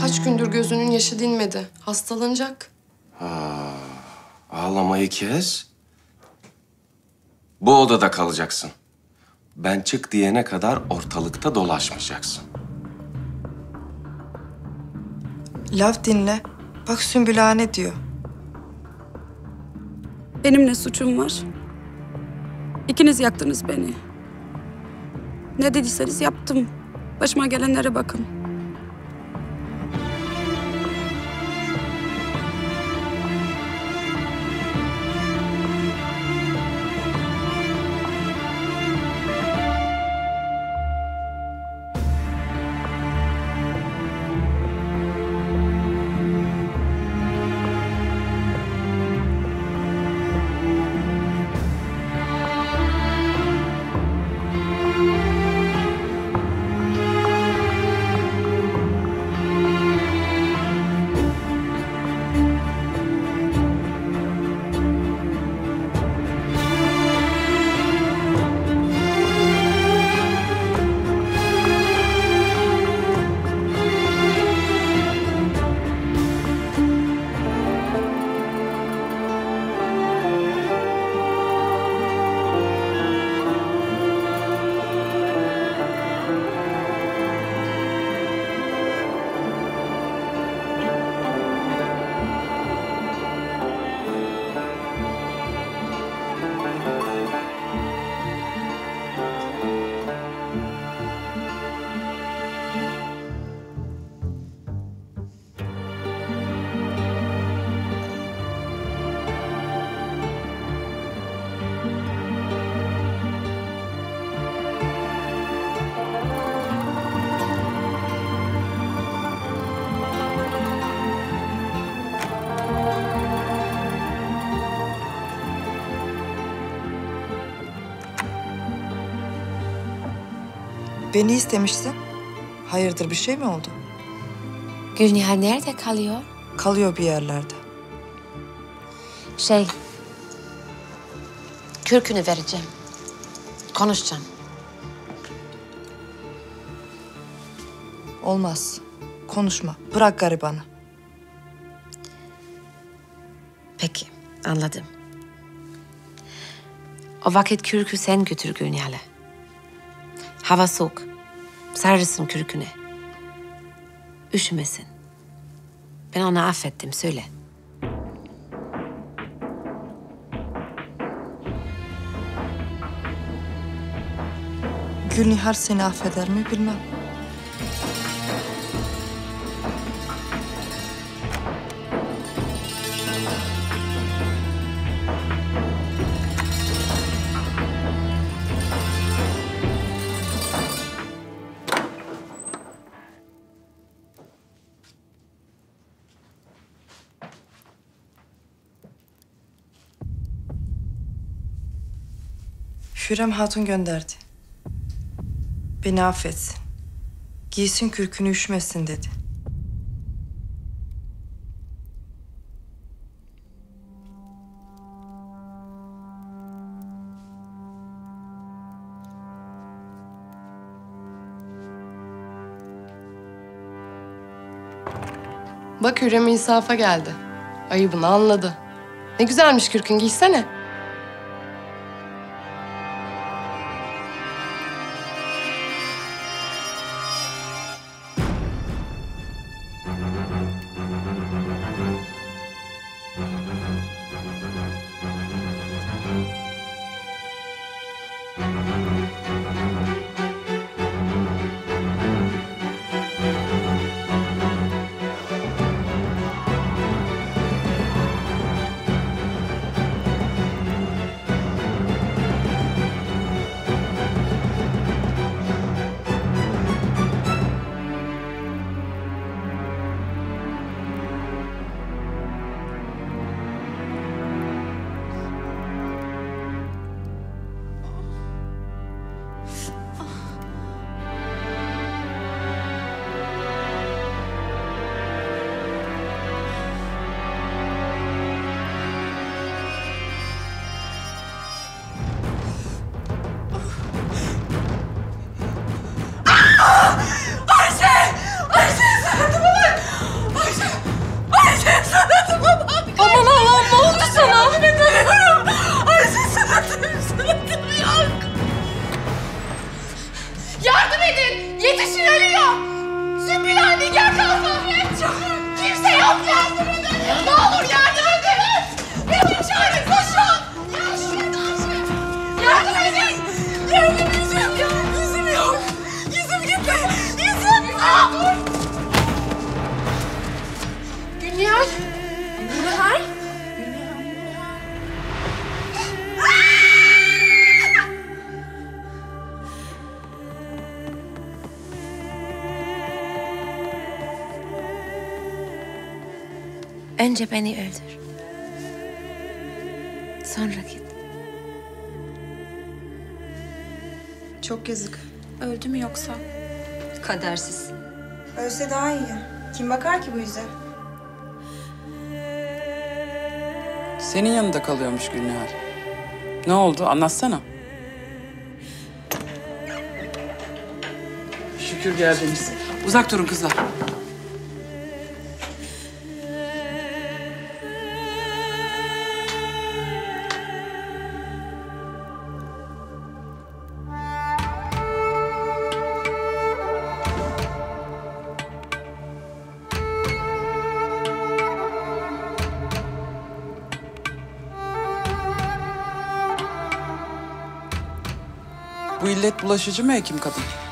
Kaç gündür gözünün yaşı dinmedi. Hastalanacak. Ha, ağlamayı kes. Bu odada kalacaksın. Ben çık diyene kadar ortalıkta dolaşmayacaksın. Laf dinle. Bak Sümbül ne diyor. Benim ne suçum var? İkiniz yaktınız beni. Ne dediyseniz yaptım. Başıma gelenlere bakın. Beni istemişsin. Hayırdır, bir şey mi oldu? Gülnihal nerede kalıyor? Kalıyor bir yerlerde. Kürkünü vereceğim. Konuşacağım. Olmaz. Konuşma. Bırak garibanı. Peki, anladım. O vakit kürkü sen götür Gülnihal'e. Hava soğuk. Sarırsın kürküne. Üşümesin. Ben ona affettim, söyle. Gülnihar seni affeder mi bilmem. Hürrem Hatun gönderdi. Beni affetsin. Giysin kürkünü, üşümesin dedi. Bak Hürrem insafa geldi. Ayıbını anladı. Ne güzelmiş kürkün, giysene. yok yardım edin. Ne olur yardım edin. Benim çağırın koşun. Ya şuradan yardım edin. Yardım edin ya. Yüzüm yok. Yüzüm gitti. Yüzüm yok. Gülnihar. Gülnihar. Önce beni öldür. Sonra git. Çok yazık. Öldü mü yoksa? Kadersiz. Ölse daha iyi. Kim bakar ki bu yüze? Senin yanında kalıyormuş Gülnihal. Ne oldu? Anlatsana. Şükür geldiniz. Uzak durun kızlar. Bu illet bulaşıcı mı hekim kadın?